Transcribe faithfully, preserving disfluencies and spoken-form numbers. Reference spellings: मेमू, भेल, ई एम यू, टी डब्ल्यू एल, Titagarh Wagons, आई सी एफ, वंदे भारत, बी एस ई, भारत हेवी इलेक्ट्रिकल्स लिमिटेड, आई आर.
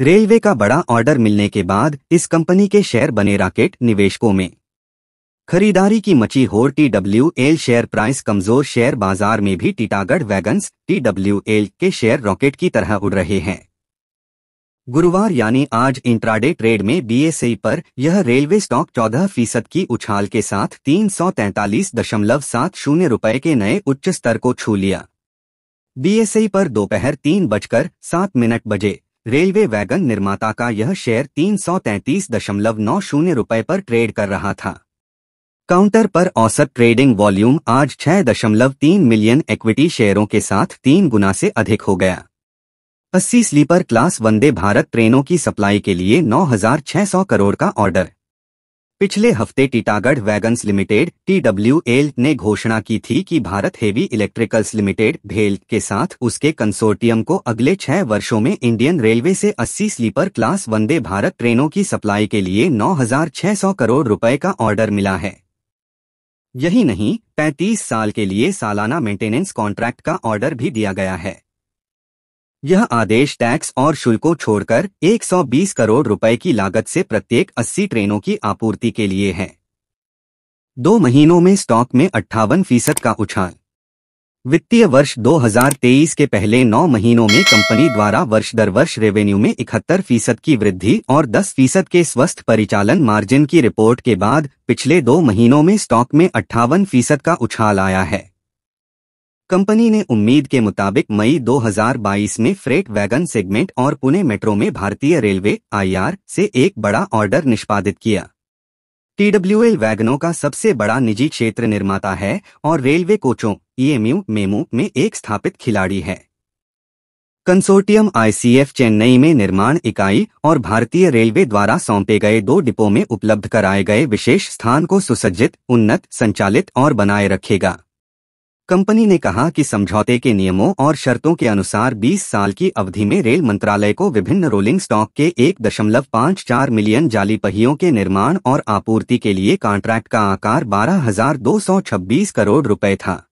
Railway का बड़ा order मिलने के बाद इस कंपनी के शेयर बने रॉकेट निवेशकों में। खरीदारी की मची होड़। टी डब्ल्यू एल share price कमजोर। शेयर बाजार में भी Titagarh wagons टी डब्ल्यू एल के शेयर रॉकेट की तरह उड़ रहे हैं। गुरुवार यानी आज इंट्राडे ट्रेड में बी एस ई पर यह रेलवे स्टॉक चौदह फीसद की उछाल के साथ तीन सौ तैंतालीस दशमलव सात शून्य रुपये के नए उच्च स्तर को छू लिया। बी एस ई पर दोपहर तीन बजकर सात मिनट बजे रेलवे वैगन निर्माता का यह शेयर तीन सौ तैंतीस दशमलव नौ शून्य रुपये पर ट्रेड कर रहा था। काउंटर पर औसत ट्रेडिंग वॉल्यूम आज छह दशमलव तीन मिलियन इक्विटी शेयरों के साथ तीन गुना से अधिक हो गया। अस्सी स्लीपर क्लास वंदे भारत ट्रेनों की सप्लाई के लिए नौ हज़ार छह सौ करोड़ का ऑर्डर। पिछले हफ्ते Titagarh wagons limited टी डब्ल्यू एल ने घोषणा की थी कि भारत हेवी इलेक्ट्रिकल्स लिमिटेड भेल के साथ उसके कंसोर्टियम को अगले छह वर्षों में इंडियन रेलवे से अस्सी स्लीपर क्लास वंदे भारत ट्रेनों की सप्लाई के लिए नौ हज़ार छह सौ करोड़ रुपये का ऑर्डर मिला है। यही नहीं, पैंतीस साल के लिए सालाना मेंटेनेंस कॉन्ट्रैक्ट का ऑर्डर भी दिया गया है। यह आदेश टैक्स और शुल्क को छोड़कर एक सौ बीस करोड़ रुपए की लागत से प्रत्येक अस्सी ट्रेनों की आपूर्ति के लिए है। दो महीनों में स्टॉक में अट्ठावन फीसद का उछाल। वित्तीय वर्ष दो हज़ार तेईस के पहले नौ महीनों में कंपनी द्वारा वर्ष दर वर्ष रेवेन्यू में इकहत्तर फीसद की वृद्धि और दस फीसद के स्वस्थ परिचालन मार्जिन की रिपोर्ट के बाद पिछले दो महीनों में स्टॉक में अट्ठावन फीसद का उछाल आया है। कंपनी ने उम्मीद के मुताबिक मई दो हज़ार बाईस में फ्रेट वैगन सेगमेंट और पुणे मेट्रो में भारतीय रेलवे आई आर से एक बड़ा ऑर्डर निष्पादित किया। टी डब्ल्यू एल वैगनों का सबसे बड़ा निजी क्षेत्र निर्माता है और रेलवे कोचों ई एम यू मेमू में एक स्थापित खिलाड़ी है। Consortium आई सी एफ Chennai में निर्माण इकाई और भारतीय रेलवे द्वारा सौंपे गए दो डिपो में उपलब्ध कराए गए विशेष स्थान को सुसज्जित, उन्नत, संचालित और बनाए रखेगा। कंपनी ने कहा कि समझौते के नियमों और शर्तों के अनुसार बीस साल की अवधि में रेल मंत्रालय को विभिन्न रोलिंग स्टॉक के एक दशमलव पाँच चार मिलियन जाली पहियों के निर्माण और आपूर्ति के लिए कॉन्ट्रैक्ट का आकार बारह हज़ार दो सौ छब्बीस करोड़ रुपए था।